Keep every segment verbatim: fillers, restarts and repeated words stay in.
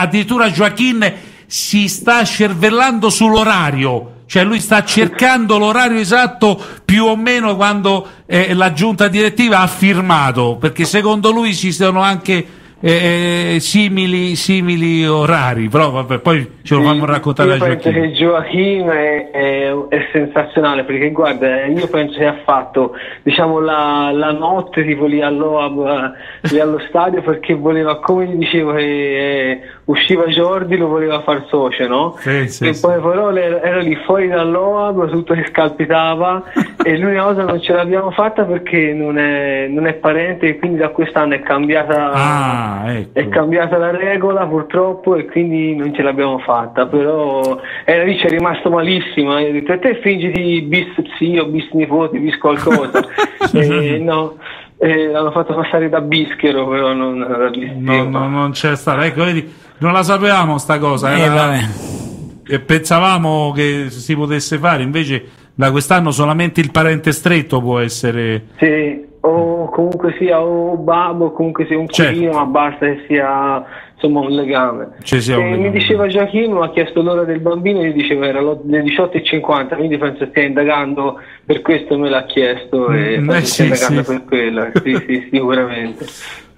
addirittura Joaquim si sta scervellando sull'orario, cioè lui sta cercando l'orario esatto più o meno quando eh, la giunta direttiva ha firmato, perché secondo lui ci sono anche eh, simili, simili orari, però vabbè, poi ce lo fanno raccontare a Joaquim. Io penso che Joaquim è, è, è sensazionale, perché guarda, io penso che ha fatto, diciamo, la, la notte tipo lì all'O A B, lì allo stadio, perché voleva, come gli dicevo che... Eh, usciva Giordi, lo voleva far socio, no? Sì, sì, e poi sì. Però ero lì fuori dall'O A B, tutto che scalpitava e l'unica cosa non ce l'abbiamo fatta perché non è, non è parente, e quindi da quest'anno è cambiata, ah, ecco. è cambiata la regola purtroppo, e quindi non ce l'abbiamo fatta, però era lì, c'è rimasto malissima, io ho detto, e te fingiti bis zio, bis nipoti, bis qualcosa. E, no. Eh, l'hanno fatto passare da bischero, però non da no, no, non c'è stato. Ecco, vedi, non la sapevamo sta cosa, eh, era... e pensavamo che si potesse fare, invece da quest'anno solamente il parente stretto può essere, sì, o comunque sia o babbo, comunque sia un cugino, certo. Ma basta che sia, insomma, un legame. Ci siamo, e mi diceva Joaquim, ha chiesto l'ora del bambino, gli diceva era le diciotto e cinquanta, quindi penso stia indagando per questo, me l'ha chiesto, e mm, eh, sì, indagando sì. per quello, sì, sì, sicuramente.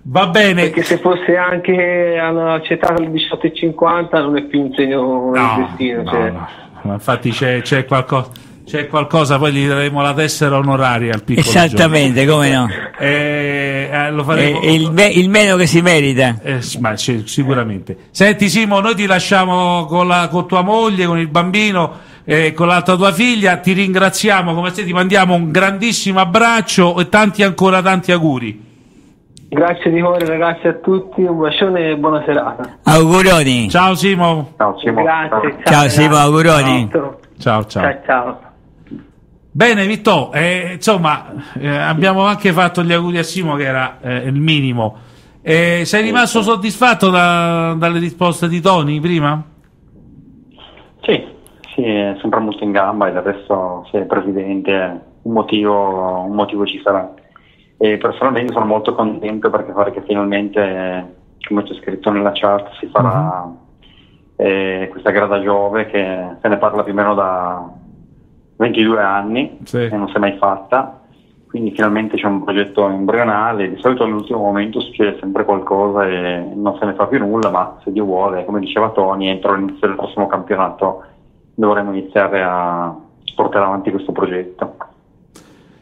Va bene. Perché se fosse anche, hanno accettato le diciotto e cinquanta, non è più un segno del no, destino. No, cioè. no. Ma infatti c'è qualcosa. C'è qualcosa, poi gli daremo la tessera onoraria al piccolo. Esattamente, Giorgio. Come no? Eh, eh, lo faremo. Eh, il, me il meno che si merita. Eh, ma sicuramente. Senti Simo, noi ti lasciamo con, la, con tua moglie, con il bambino, eh, con l'altra tua figlia, ti ringraziamo, come se ti mandiamo un grandissimo abbraccio e tanti ancora tanti auguri. Grazie di cuore ragazzi a tutti, un bacione e buona serata. Auguroni. Ciao Simo. Ciao Simo. Grazie. Ciao, ciao Simo, auguroni. Ciao ciao. ciao, ciao. Bene Vittor, eh, insomma eh, abbiamo anche fatto gli auguri a Simo, che era eh, il minimo. Eh, sei rimasto soddisfatto da, dalle risposte di Toni prima? Sì, sì, è sempre molto in gamba, e adesso se è presidente un motivo, un motivo ci sarà. E personalmente sono molto contento perché pare che finalmente, come c'è scritto nella chat, si farà uh-huh. eh, questa grada Giove, che se ne parla più o meno da ventidue anni, sì. E non si è mai fatta, quindi finalmente c'è un progetto embrionale. Di solito all'ultimo momento succede sempre qualcosa e non se ne fa più nulla, ma se Dio vuole, come diceva Toni, entro l'inizio del prossimo campionato dovremo iniziare a portare avanti questo progetto.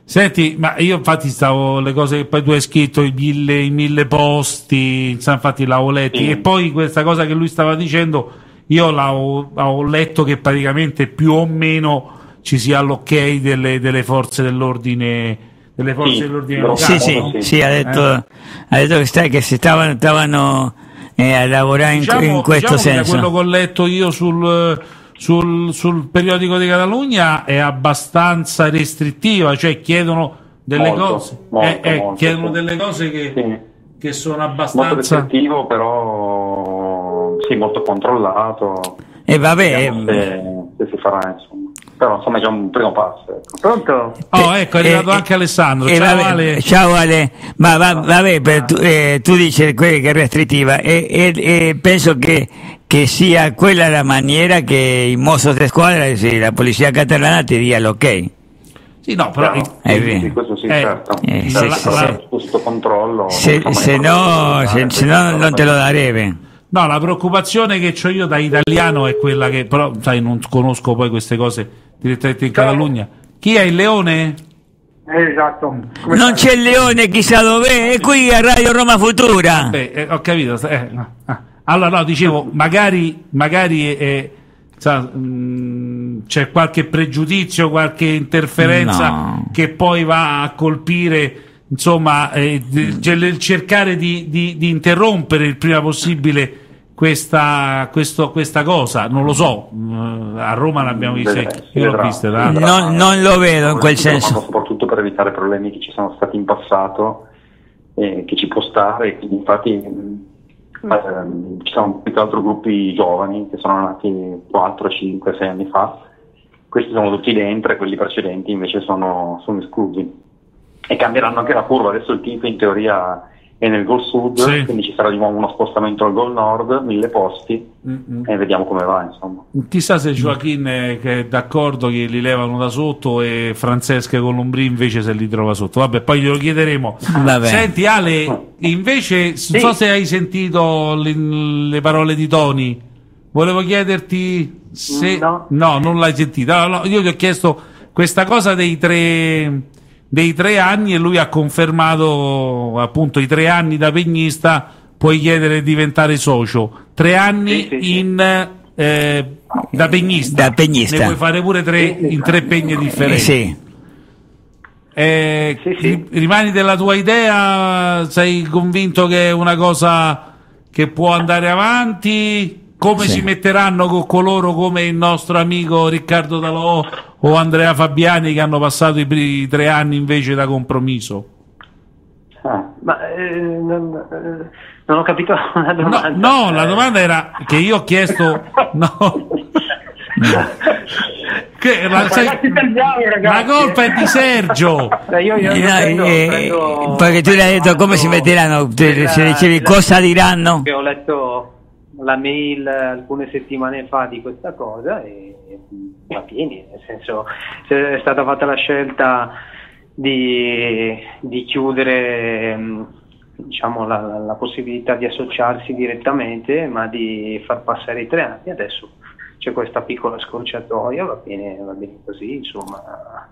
Senti, ma io infatti stavo, le cose che poi tu hai scritto, i mille, i mille posti, infatti l'avevo letto, sì. E poi questa cosa che lui stava dicendo, io l'avevo letto che praticamente più o meno ci sia l'ok delle, delle forze dell'ordine delle forze sì, dell'ordine locale. Sì, no? sì, sì, ha detto, eh. ha detto che, sta, che si stavano, stavano eh, a lavorare diciamo, in, in questo diciamo senso. Che quello che ho letto io sul, sul, sul periodico di Catalunya è abbastanza restrittiva, cioè chiedono delle molto, cose, molto, eh, eh, molto, chiedono sì. delle cose che, sì. che sono abbastanza molto restrittivo, però sì, molto controllato. E eh, vabbè, se, se si farà insomma. Però insomma è già un primo passo. Pronto? Oh ecco, è arrivato eh, anche Alessandro. Eh, ciao, vabbè, Ale. ciao Ale. Ma va, vabbè, per, tu, eh, tu dici che è restrittiva e, e, e penso che, che sia quella la maniera che i Mossos di squadra, la polizia catalana, ti dia l'ok. Sì, no, però... No, eh, sì, questo sì, eh, certo. Eh, se, se, se, questo controllo... Se, se no, se, se no non te lo darebbe. No, la preoccupazione che ho io da italiano è quella che... Però, sai, non conosco poi queste cose... direttamente in Catalogna. Chi è il leone? Esatto. Come non c'è il leone, chissà dov'è, è qui a Radio Roma Futura. Beh, eh, ho capito. Eh, no. ah. Allora, no, dicevo, magari, magari eh, c'è qualche pregiudizio, qualche interferenza no. che poi va a colpire, insomma, eh, il cercare di, di, di interrompere il prima possibile Questa, questo, questa cosa, non lo so, a Roma l'abbiamo vista, io l'ho vista, non, non lo vedo in quel senso. Soprattutto per evitare problemi che ci sono stati in passato, eh, che ci può stare, infatti mm. eh, ci sono più che altro gruppi giovani che sono nati quattro, cinque, sei anni fa, questi sono tutti dentro e quelli precedenti invece sono, sono esclusi. E cambieranno anche la curva, adesso il tipo in teoria... e nel gol sud, sì. Quindi ci sarà di nuovo uno spostamento al gol nord, mille posti, mm-hmm. e vediamo come va, insomma. Chissà se Joaquim è, che è d'accordo che li levano da sotto e Francesco con Lombri invece se li trova sotto. Vabbè, poi glielo chiederemo. Vabbè. Senti Ale, invece sì. non so se hai sentito le, le parole di Toni, volevo chiederti se... No, no non l'hai sentita. Allora, io gli ho chiesto questa cosa dei tre... dei tre anni e lui ha confermato appunto i tre anni da pegnista, puoi chiedere di diventare socio, tre anni sì, sì, in sì. Eh, da, pegnista. da pegnista ne puoi fare pure tre in tre pegne differenti, sì. Eh, sì, sì. Rimani della tua idea, sei convinto che è una cosa che può andare avanti, come sì. si metteranno con coloro come il nostro amico Riccardo Dalò o Andrea Fabiani che hanno passato i, i tre anni invece da compromesso? Ah, ma eh, non, eh, non ho capito la domanda. No, no, la domanda era che io ho chiesto no che, la, sai, perdiamo, la colpa è di Sergio. io, io no, prendo, eh, prendo, perché tu l'hai detto come si metteranno della, se dicevi cosa diranno, che ho letto la mail alcune settimane fa di questa cosa e va bene, nel senso è stata fatta la scelta di, di chiudere, diciamo, la, la possibilità di associarsi direttamente, ma di far passare i tre anni. Adesso c'è questa piccola scorciatoia, va bene, va bene così, insomma.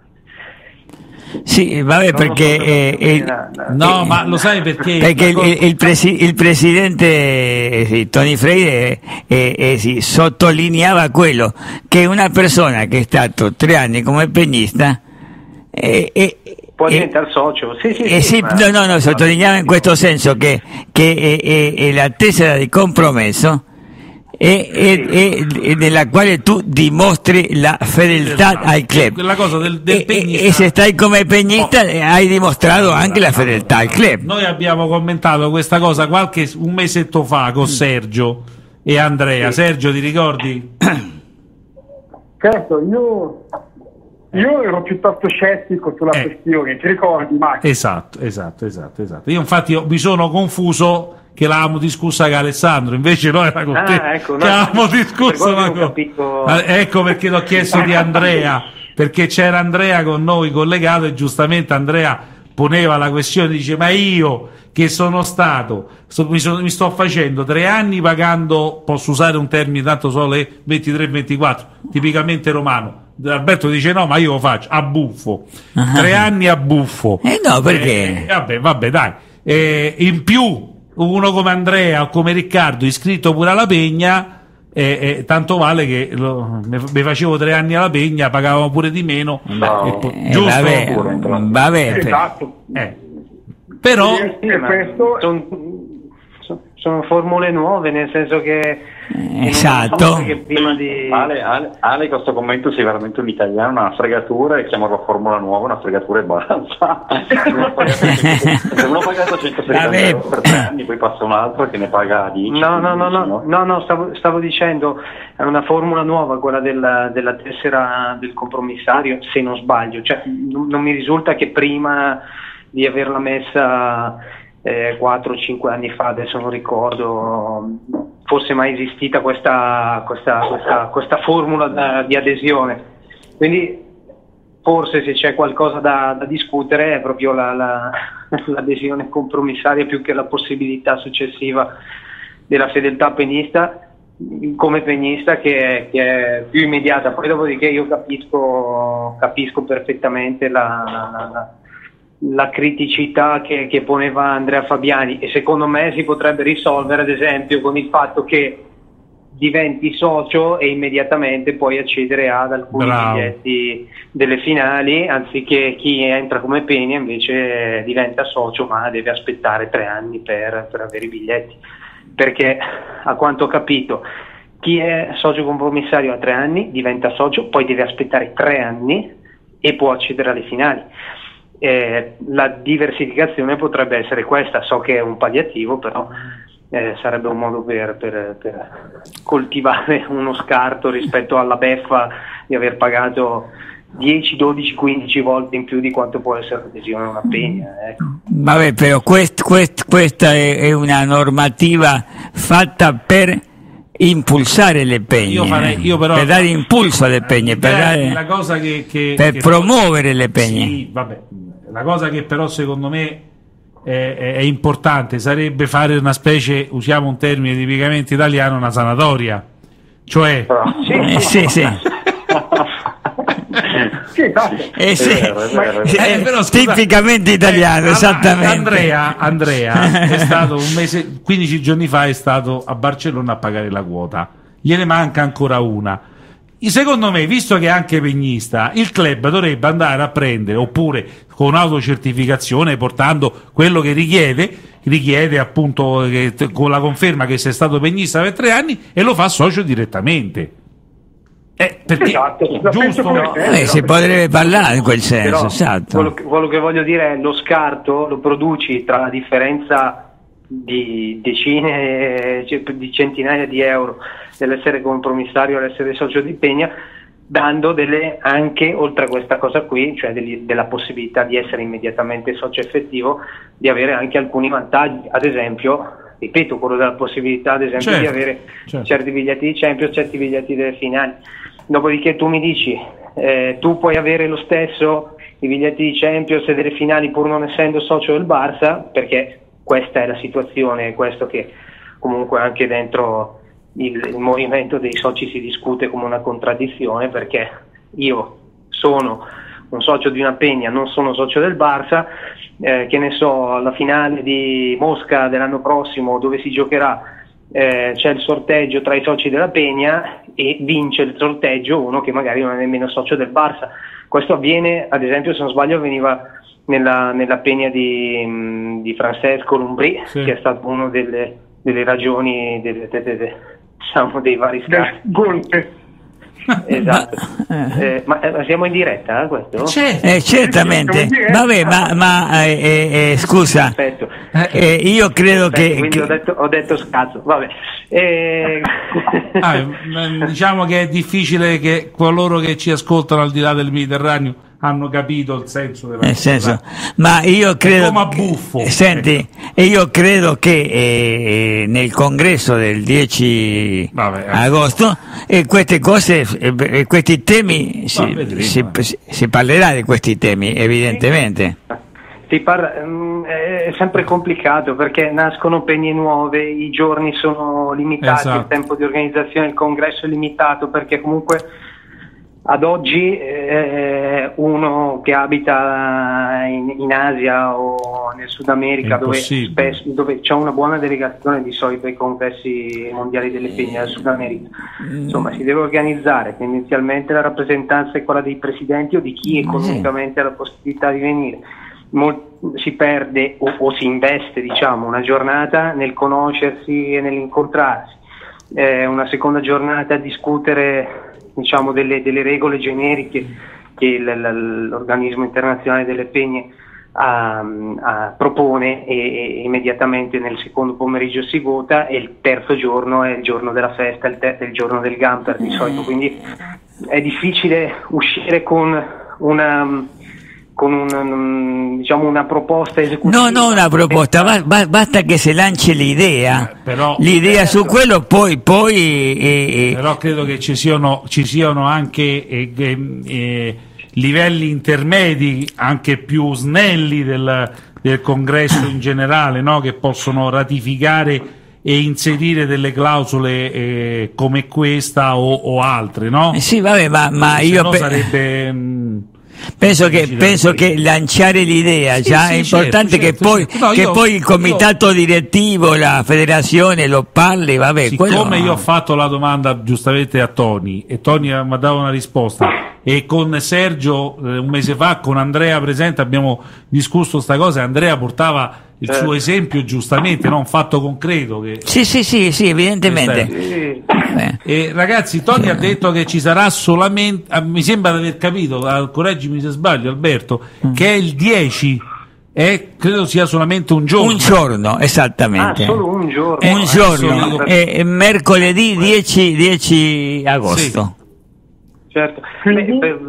Sì, vabbè, perché eh, eh, no, eh, ma lo sai perché? Perché il, il, il, presi, il presidente sì, Toni Freire eh, eh, sì, sottolineava quello, che una persona che è stato tre anni come pegnista eh, eh, può diventare eh, socio. Sì, sì, eh, sì, sì, ma... no, no, no, sottolineava in questo senso che, che eh, eh, la tessera di compromesso E, e, e nella quale tu dimostri la fedeltà al club, la cosa del, del e, e se stai come pegnista oh. hai dimostrato anche la fedeltà al club. Noi abbiamo commentato questa cosa qualche un mesetto fa con Sergio e Andrea. Sergio, ti ricordi? Certo, io io ero piuttosto scettico sulla eh. questione, ti ricordi Max? Esatto, esatto, esatto, esatto. Io infatti io mi sono confuso che l'avevamo discussa con Alessandro, invece no, era con ah, te, ecco, no, che l'avevamo discussa per con... capito... ecco perché l'ho chiesto di Andrea, perché c'era Andrea con noi collegato e giustamente Andrea poneva la questione, dice ma io che sono stato so, mi, so, mi sto facendo tre anni pagando, posso usare un termine tanto solo le ventitré ventiquattro tipicamente romano, Alberto dice no ma io lo faccio a buffo, ah, tre anni a buffo eh no perché? Eh, vabbè, vabbè dai, eh, in più uno come Andrea o come Riccardo iscritto pure alla Pegna, eh, eh, tanto vale che lo, me, me facevo tre anni alla Pegna, pagavamo pure di meno, no. po- eh, giusto? Vabbè, pure, vabbè, esatto. eh. Però eh, eh, questo... sono, sono formule nuove, nel senso che esatto che prima di... Ale, Ale, Ale questo commento sei veramente un italiano, una fregatura, e chiamarlo formula nuova una fregatura e basta. Se uno paga centosessanta euro per tre anni, poi passa un altro che ne paga dieci. No no no no, no, no, no stavo, stavo dicendo è una formula nuova quella della, della tessera del compromissario, se non sbaglio, cioè non, non mi risulta che prima di averla messa eh, quattro o cinque anni fa, adesso non ricordo, fosse mai esistita questa, questa, questa, questa formula da, di adesione. Quindi forse se c'è qualcosa da, da discutere è proprio la, la, l'adesione compromissaria, più che la possibilità successiva della fedeltà pegnista come pegnista, che è, che è più immediata. Poi dopodiché io capisco, capisco perfettamente la, la, la la criticità che, che poneva Andrea Fabiani, e secondo me si potrebbe risolvere ad esempio con il fatto che diventi socio e immediatamente puoi accedere ad alcuni Bravo. biglietti delle finali, anziché chi entra come pegna invece diventa socio ma deve aspettare tre anni per, per avere i biglietti, perché a quanto ho capito chi è socio compromissario a tre anni diventa socio, poi deve aspettare tre anni e può accedere alle finali. Eh, la diversificazione potrebbe essere questa, so che è un palliativo, però eh, sarebbe un modo per, per, per coltivare uno scarto rispetto alla beffa di aver pagato dieci, dodici, quindici volte in più di quanto può essere adesione a una pegna, ecco. Vabbè, però quest, quest, questa è, è una normativa fatta per impulsare le pegne, io farei, io però, per dare impulso alle pegne, per, dare, la cosa che, che, per che promuovere le pegne. Sì, vabbè, la cosa che però secondo me è, è, è importante sarebbe fare una specie, usiamo un termine tipicamente italiano, una sanatoria, cioè eh, sì, sì. Sì, eh, sì. È vero, è vero, è vero. Eh, però, scusa, tipicamente italiano, eh, esattamente. Andrea, Andrea è stato un mese, quindici giorni fa è stato a Barcellona a pagare la quota, gliene manca ancora una. Secondo me, visto che è anche pegnista, il club dovrebbe andare a prendere, oppure con autocertificazione, portando quello che richiede, richiede appunto che, con la conferma che sei stato pegnista per tre anni, e lo fa socio direttamente. Eh, perché esatto, giusto, no, eh, si potrebbe parlare in quel senso, però, esatto. quello, che, quello che voglio dire è lo scarto lo produci tra la differenza di decine, di centinaia di euro dell'essere compromissario all'essere socio di pegna, dando delle, anche oltre a questa cosa qui, cioè degli, della possibilità di essere immediatamente socio effettivo, di avere anche alcuni vantaggi, ad esempio, ripeto, quello della possibilità ad esempio, certo, di avere certo. certi biglietti di Champions, certi biglietti delle finali. Dopodiché tu mi dici, eh, tu puoi avere lo stesso i biglietti di Champions e delle finali pur non essendo socio del Barça, perché questa è la situazione, è questo che comunque anche dentro il, il movimento dei soci si discute come una contraddizione, perché io sono un socio di una pegna, non sono socio del Barça, eh, che ne so, alla finale di Mosca dell'anno prossimo, dove si giocherà, eh, c'è il sorteggio tra i soci della pegna e vince il sorteggio uno che magari non è nemmeno socio del Barça. Questo avviene, ad esempio, se non sbaglio, avveniva nella, nella pegna di, di Francesco Lombri, sì, che è stato uno delle, delle ragioni delle, delle, delle, diciamo, dei vari scatti. Esatto, eh, ma siamo in diretta, eh, questo? Certo. Eh, certamente, vabbè, ma, ma eh, eh, scusa, eh, io credo Perfetto, che... Quindi che... Ho, detto, ho detto scazzo, vabbè. Eh... Ah, diciamo che è difficile che coloro che ci ascoltano al di là del Mediterraneo hanno capito il senso della cosa, ma io credo, come a buffo, che, senti, e io credo che eh, nel congresso del dieci Vabbè, agosto eh, queste cose, eh, questi temi si, vedremo, si, eh. si, si parlerà di questi temi, evidentemente. Si parla, mh, è sempre complicato perché nascono pegne nuove, i giorni sono limitati, esatto, il tempo di organizzazione del congresso è limitato, perché comunque ad oggi eh, uno che abita in, in Asia o nel Sud America, dove spesso, dove c'è una buona delegazione di solito ai congressi mondiali delle pegne del Sud America, insomma, si deve organizzare, tendenzialmente la rappresentanza è quella dei presidenti o di chi economicamente ha la possibilità di venire. Mol- si perde o, o si investe, diciamo, una giornata nel conoscersi e nell'incontrarsi, eh, una seconda giornata a discutere, diciamo, delle, delle regole generiche che l'organismo internazionale delle pegne a, a, propone, e, e immediatamente nel secondo pomeriggio si vota, e il terzo giorno è il giorno della festa, il, ter- il giorno del gamper di solito, quindi è difficile uscire con una, con un, diciamo, una proposta esecutiva. No, non una proposta, ba- basta che si lanci l'idea, eh, però, l'idea certo, su quello, poi... poi eh, eh. Però credo che ci siano, ci siano anche eh, eh, livelli intermedi, anche più snelli del, del congresso in generale, no? Che possono ratificare e inserire delle clausole eh, come questa o, o altre, no? Eh sì, vabbè, ma, ma se io... No pe- sarebbe... Mh, Penso che, penso che lanciare l'idea, sì, già sì, è importante, certo, che, certo, poi, certo. No, che io, poi il comitato io... direttivo, la federazione lo parli, vabbè. Siccome quello... io ho fatto la domanda giustamente a Toni, e Toni mi ha dato una risposta, e con Sergio eh, un mese fa, con Andrea presente, abbiamo discusso sta cosa, e Andrea portava il suo esempio giustamente, no? Un fatto concreto che... sì sì sì sì evidentemente. E ragazzi, Toni sì. ha detto che ci sarà solamente, mi sembra di aver capito, correggimi se sbaglio Alberto, mm. che è il dieci, eh, credo sia solamente un giorno, un giorno esattamente, ah, solo un giorno, eh, un giorno, eh, è mercoledì dieci, dieci agosto, sì, certo. Beh, per...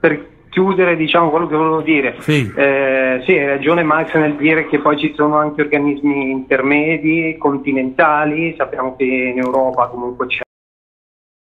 per chiudere, diciamo, quello che volevo dire, sì, eh, sì, hai ragione Max nel dire che poi ci sono anche organismi intermedi, continentali, sappiamo che in Europa comunque c'è